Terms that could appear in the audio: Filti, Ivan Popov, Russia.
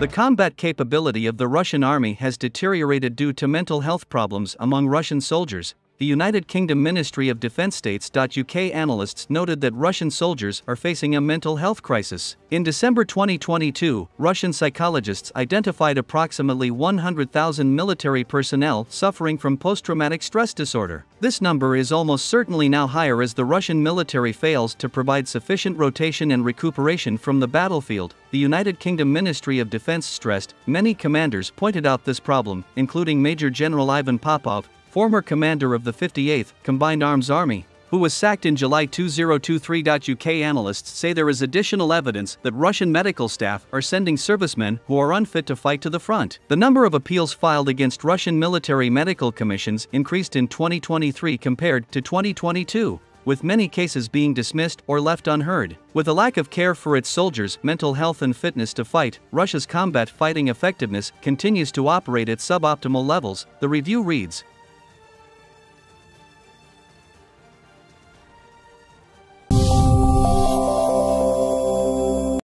The combat capability of the Russian army has deteriorated due to mental health problems among Russian soldiers, the United Kingdom Ministry of Defence States.UK analysts noted that Russian soldiers are facing a mental health crisis. In December 2022, Russian psychologists identified approximately 100,000 military personnel suffering from post-traumatic stress disorder. This number is almost certainly now higher as the Russian military fails to provide sufficient rotation and recuperation from the battlefield, the United Kingdom Ministry of Defence stressed. Many commanders pointed out this problem, including Major General Ivan Popov, former commander of the 58th Combined Arms Army, who was sacked in July 2023. UK analysts say there is additional evidence that Russian medical staff are sending servicemen who are unfit to fight to the front. The number of appeals filed against Russian military medical commissions increased in 2023 compared to 2022, with many cases being dismissed or left unheard. With a lack of care for its soldiers' mental health and fitness to fight, Russia's combat fighting effectiveness continues to operate at suboptimal levels, the review reads.